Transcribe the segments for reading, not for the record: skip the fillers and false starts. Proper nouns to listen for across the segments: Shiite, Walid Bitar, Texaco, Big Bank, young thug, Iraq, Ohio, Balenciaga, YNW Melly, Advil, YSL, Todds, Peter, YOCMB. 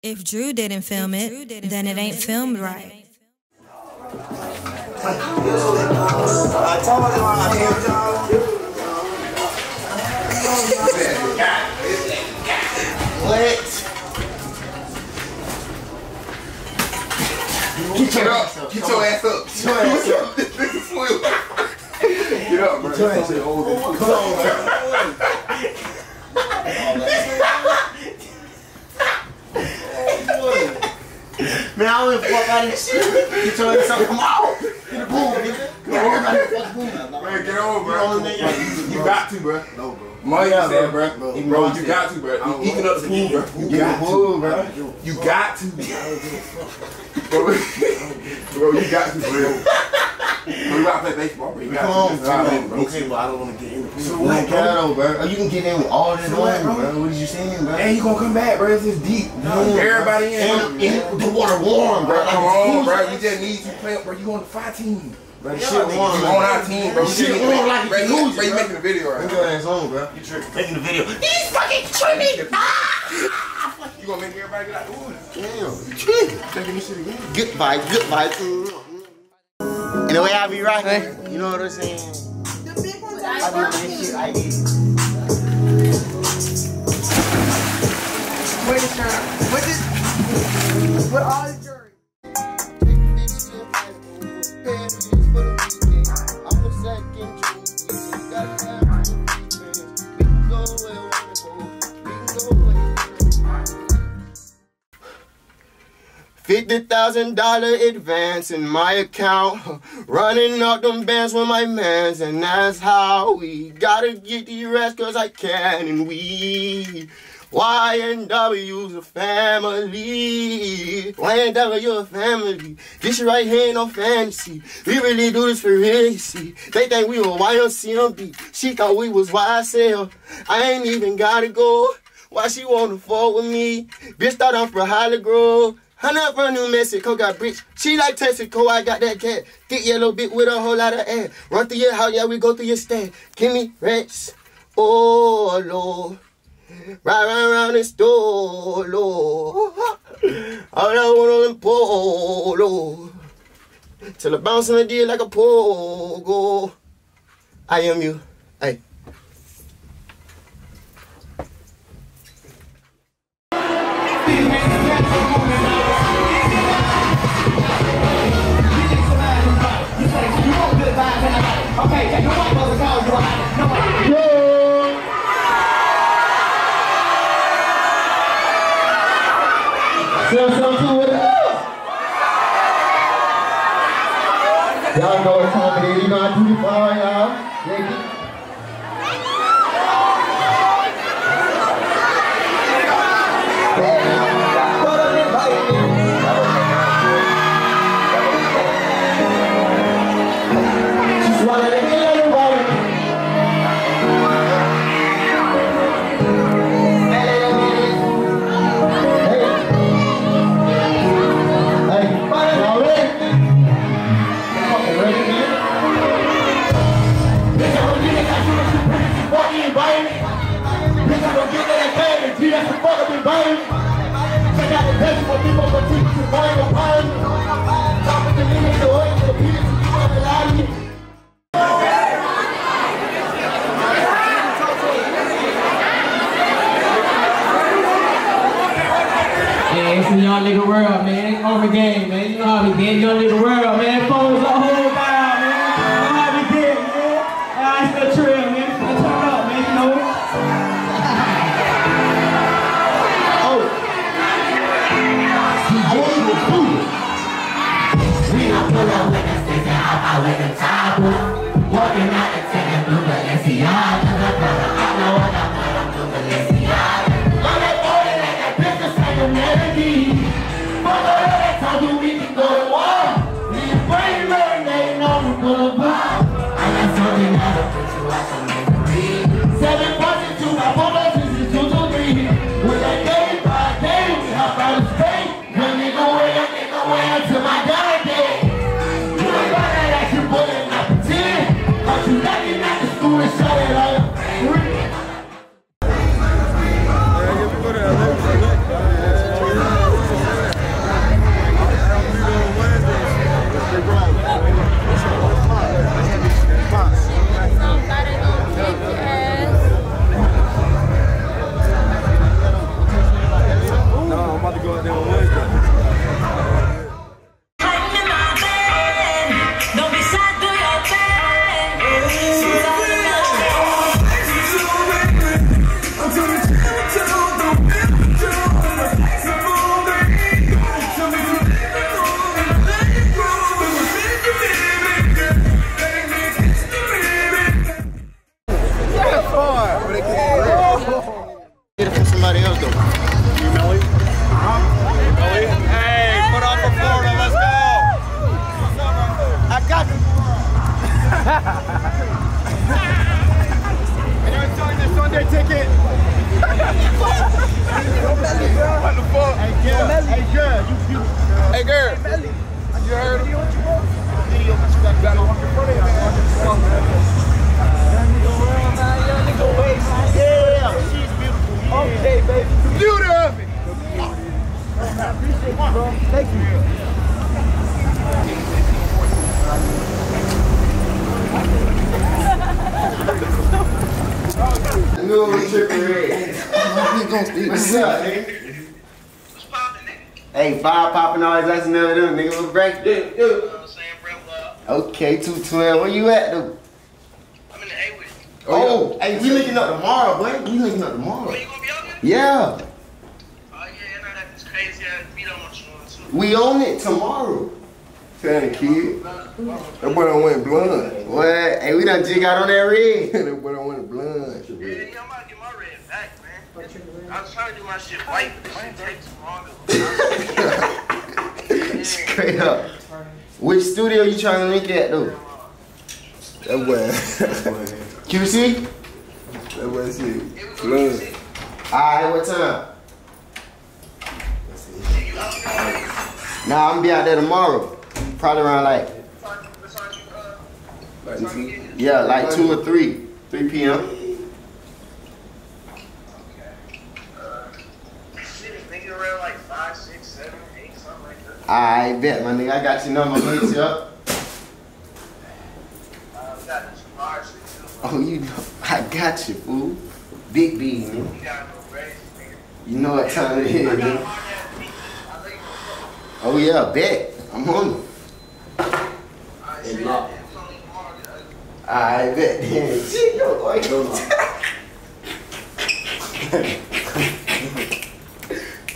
If Drew didn't film it, then it ain't filmed right. Get up! Get your ass up! Get your ass up! Get up, bro! Get your old and come on, man! Man, I don't even fuck out of this shit. Get your ass up! Come on! Get a boom, nigga! Come on, man! Get over, bro! You got to, bro! No, bro! Money out there, bro. You got to, bro. You eating up the food, bro. You got to, bro. You got to. Bro, you got to, bro. We about to play baseball, bro. You got to. Okay, well, I don't want to get in the pool. Like, hell, bro. You can get in with all that noise, bro. What are you saying, bro? Hey, you gonna come back, bro. It's just deep. Everybody in. The water warm, bro. Come on, bro. We just need you playing, bro. You going to fight team. Bro, shit on our team, bro. Shit on like a loser, bro. You making a video right now. Your ass on, bro. You tripping. Making a video. He's fucking tripping. Ah! You gonna make everybody get out the water. Damn. You tripping. Taking this shit again. Goodbye, goodbye. And the way I be rocking, you know what I'm saying? The big ones I be rocking. This shit I get. Wait a turn. What this? What all is your? $50,000 advance in my account. Running up them bands with my mans, and that's how we gotta get the rest, cause I can. And we YNW's a family. YNW a family. This shit right here ain't no fantasy. We really do this for real, you see. They think we were YOCMB. She thought we was YSL. I ain't even gotta go. Why she wanna fuck with me? Bitch thought I'm from Holly Grove. I'm not from New Mexico, got bricks. She like Texaco, I got that cat. Thick yellow bit with a whole lot of ass. Run through your house, yeah, we go through your stand. Give me rents, oh Lord. Ride around this door, Lord. All I want on them polo. Till I bounce on the deal like a pogo. I am you, hey. Okay, take nobody supposed to call you a hottie. Nobody. Yeah. Sell something with us. Y'all know what time it is. You know I do the fire, y'all. Yeah, it's a young nigga world, man. It's over game, man. You know how we get, young nigga world, man. Phones the whole vibe, man. You know how we get, man. That's the trail, man. Let's turn up, man. You know it. We don't pull up with the sticks and hop out with the top. Walking out the ticket through Balenciaga. I know what I'm gonna do, Balenciaga. I'm that boy like that business like a melody. But the way they told you we can go to war. Me and Frank marinating on the boulevard. I got something that'll put you out some misery. 7.2, my bonus is 223. With that day by day, we hop out of space. Young nigga way until my dying day. You ain't gonna let you pull it, not pretend. Cause you like it, not the school and shut it all your friends. Hey, give me a good one. Hey, girl, hey, girl. Hey, Melly. You heard him? Video, you gotta watch your front end. Yeah, she's beautiful. Yeah. Okay, baby. The beauty of it. I appreciate you, bro. Thank you. What's up, nigga? What's poppin', nigga? Hey, Bob poppin' all his ass and all them niggas with break. Dude, dude. You know what I'm saying, real well. Okay, 212. Where you at, dude? I'm in the A with you. Oh, yeah. Hey, we linking up tomorrow, boy. We linking up tomorrow. You gonna be out there? Yeah. We on it tomorrow. Tell the kid. That boy done went blunt. What? Hey, we done jig out on that red. That boy done went blunt. Yeah, I'm about to get my red back, man. I was trying to do my shit white, but it takes longer. Straight up. Which studio you trying to link at, though? That boy. QC? That boy shit blunt. Alright, what time? Nah, I'm gonna be out there tomorrow. Probably around like, yeah, like 2 or 3. 3 p.m. Okay. Shit, nigga, around like 5, 6, 7, 8, something like that. I bet, my nigga. I got your number. Hit you up. We got this large shit too. Oh, you know. I got you, fool. Big B, nigga. You got no braces, nigga. You know what time it is, nigga. Oh yeah, bet. I'm hungry. I bet. Shit, you're going to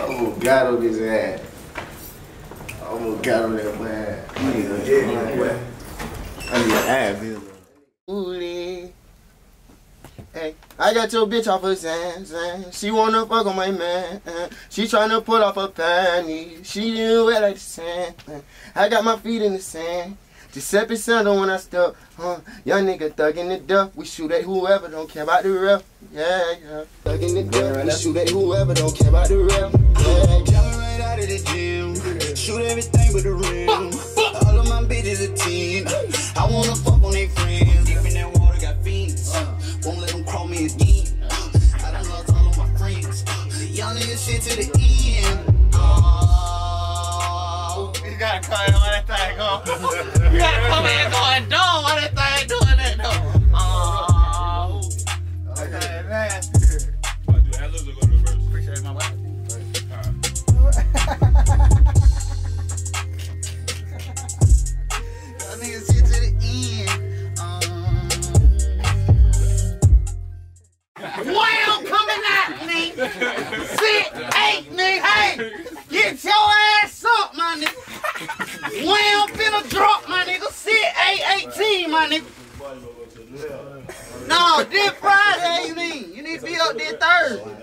oh God on his ass. Oh God on that man. I need an Advil. Booty. Hey, I got your bitch off her Zan. She wanna fuck on my man. She tryna pull off her panties. She didn't wear like the sand. I got my feet in the sand. Giuseppe Sando when I stuck. Young nigga thug in the duff. We shoot at whoever don't care about the ref. Yeah, yeah. Thug in the duff. We shoot at whoever don't care about the ref. Yeah. Jumping right out of the gym. Shoot everything but the rim. All of my bitches a team. I wanna fuck on their friends. Deep in that water got fiends. Won't let them crawl me again. I done lost all of my friends. Y'all niggas shit to the end. Oh, you gotta call it on that thing, go. You gotta come in going, don't want that thing doing that, though. Oh, okay, man. Do I do headless or go to reverse? Appreciate my wife. Y'all niggas shit to the end. Wow, coming out, nigga. 6'8", nigga. Hey, get your ass up, my nigga. Wow, finna drop, my nigga. 6'8", 18, my nigga. No, this Friday you need. You need to be up there Thursday.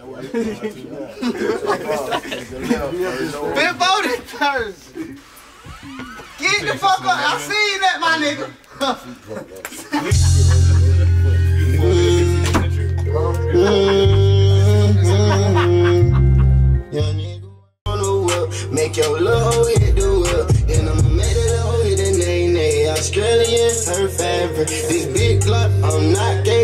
Before this Thursday. Get the fuck up. I seen that, my nigga. Make your low hit the world. Then I'ma make it a hit the name. Australian, her favorite. This big club, I'm not gay.